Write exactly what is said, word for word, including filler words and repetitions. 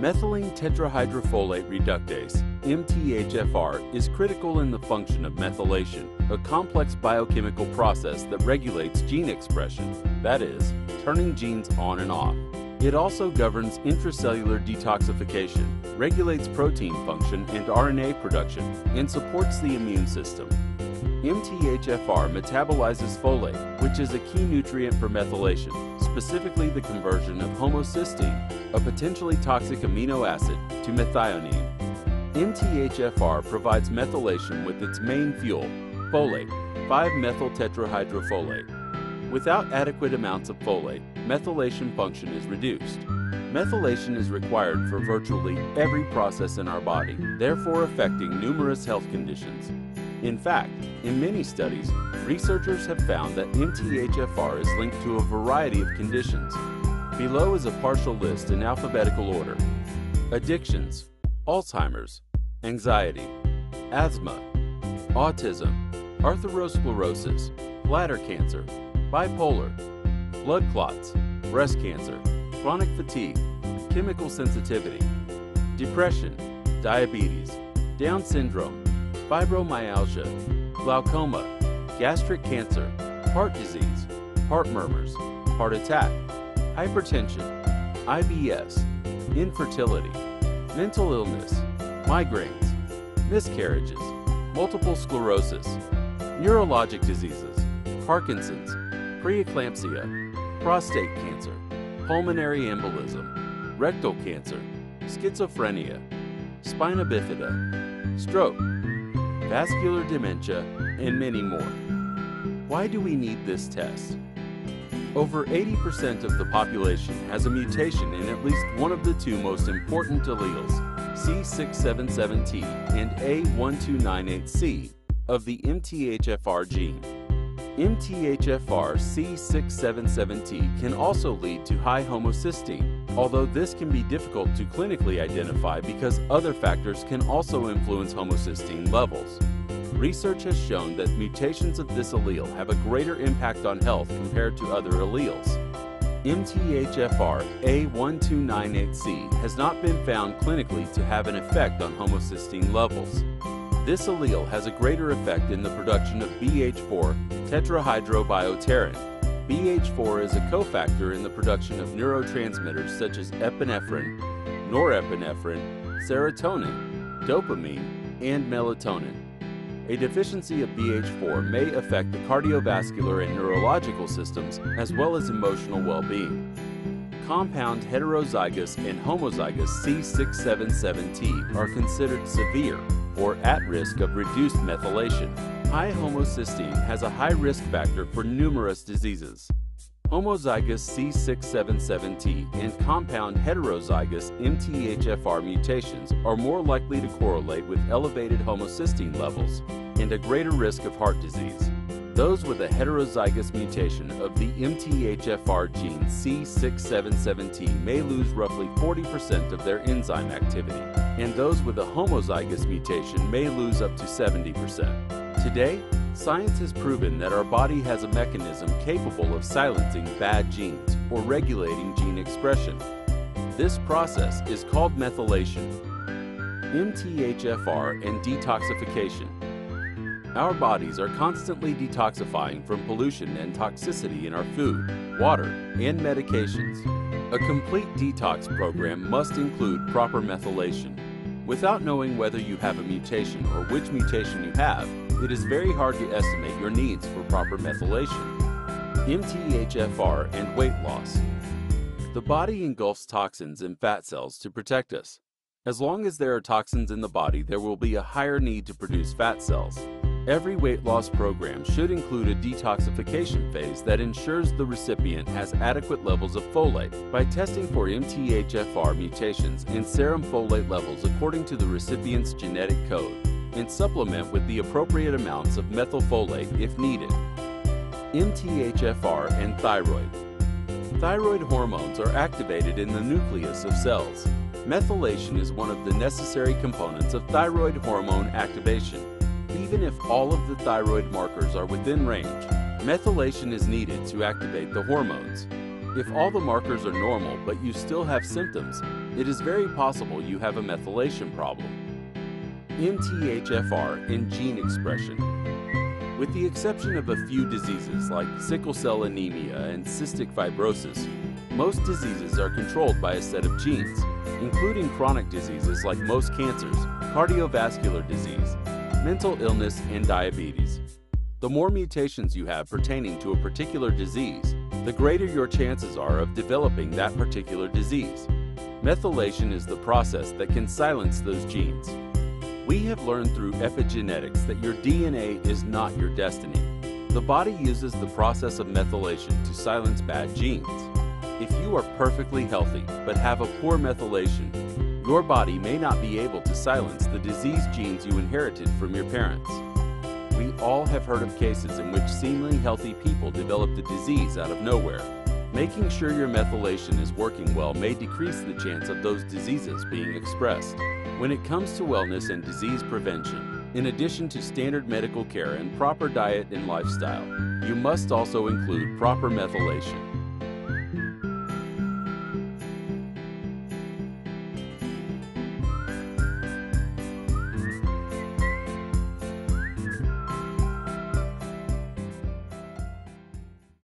Methylene tetrahydrofolate reductase, M T H F R, is critical in the function of methylation, a complex biochemical process that regulates gene expression, that is, turning genes on and off. It also governs intracellular detoxification, regulates protein function and R N A production, and supports the immune system. M T H F R metabolizes folate, which is a key nutrient for methylation, specifically the conversion of homocysteine, a potentially toxic amino acid, to methionine. M T H F R provides methylation with its main fuel, folate, five methyltetrahydrofolate. Without adequate amounts of folate, methylation function is reduced. Methylation is required for virtually every process in our body, therefore affecting numerous health conditions. In fact, in many studies, researchers have found that M T H F R is linked to a variety of conditions. Below is a partial list in alphabetical order: addictions, Alzheimer's, anxiety, asthma, autism, atherosclerosis, bladder cancer, bipolar, blood clots, breast cancer, chronic fatigue, chemical sensitivity, depression, diabetes, Down syndrome, fibromyalgia, glaucoma, gastric cancer, heart disease, heart murmurs, heart attack, hypertension, I B S, infertility, mental illness, migraines, miscarriages, multiple sclerosis, neurologic diseases, Parkinson's, preeclampsia, prostate cancer, pulmonary embolism, rectal cancer, schizophrenia, spina bifida, stroke, vascular dementia, and many more. Why do we need this test? Over eighty percent of the population has a mutation in at least one of the two most important alleles, C six seven seven T and A one two nine eight C, of the M T H F R gene. M T H F R C six seven seven T can also lead to high homocysteine, although this can be difficult to clinically identify because other factors can also influence homocysteine levels. Research has shown that mutations of this allele have a greater impact on health compared to other alleles. M T H F R A one two nine eight C has not been found clinically to have an effect on homocysteine levels. This allele has a greater effect in the production of B H four tetrahydrobiopterin. B H four is a cofactor in the production of neurotransmitters such as epinephrine, norepinephrine, serotonin, dopamine, and melatonin. A deficiency of B H four may affect the cardiovascular and neurological systems as well as emotional well-being. Compound heterozygous and homozygous C six seven seven T are considered severe or at risk of reduced methylation. High homocysteine has a high risk factor for numerous diseases. Homozygous C six seven seven T and compound heterozygous M T H F R mutations are more likely to correlate with elevated homocysteine levels and a greater risk of heart disease. Those with a heterozygous mutation of the M T H F R gene C six seven seven T may lose roughly forty percent of their enzyme activity, and those with a homozygous mutation may lose up to seventy percent. Today, science has proven that our body has a mechanism capable of silencing bad genes or regulating gene expression. This process is called methylation. M T H F R and detoxification. Our bodies are constantly detoxifying from pollution and toxicity in our food, water, and medications. A complete detox program must include proper methylation. Without knowing whether you have a mutation or which mutation you have, it is very hard to estimate your needs for proper methylation. M T H F R and weight loss. The body engulfs toxins and fat cells to protect us. As long as there are toxins in the body, there will be a higher need to produce fat cells. Every weight loss program should include a detoxification phase that ensures the recipient has adequate levels of folate by testing for M T H F R mutations and serum folate levels according to the recipient's genetic code, and supplement with the appropriate amounts of methylfolate if needed. M T H F R and thyroid. Thyroid hormones are activated in the nucleus of cells. Methylation is one of the necessary components of thyroid hormone activation. Even if all of the thyroid markers are within range, methylation is needed to activate the hormones. If all the markers are normal but you still have symptoms, it is very possible you have a methylation problem. M T H F R in gene expression. With the exception of a few diseases like sickle cell anemia and cystic fibrosis, most diseases are controlled by a set of genes, including chronic diseases like most cancers, cardiovascular disease, mental illness, and diabetes. The more mutations you have pertaining to a particular disease, the greater your chances are of developing that particular disease. Methylation is the process that can silence those genes. We have learned through epigenetics that your D N A is not your destiny. The body uses the process of methylation to silence bad genes. If you are perfectly healthy but have a poor methylation, your body may not be able to silence the disease genes you inherited from your parents. We all have heard of cases in which seemingly healthy people developed a disease out of nowhere. Making sure your methylation is working well may decrease the chance of those diseases being expressed. When it comes to wellness and disease prevention, in addition to standard medical care and proper diet and lifestyle, you must also include proper methylation.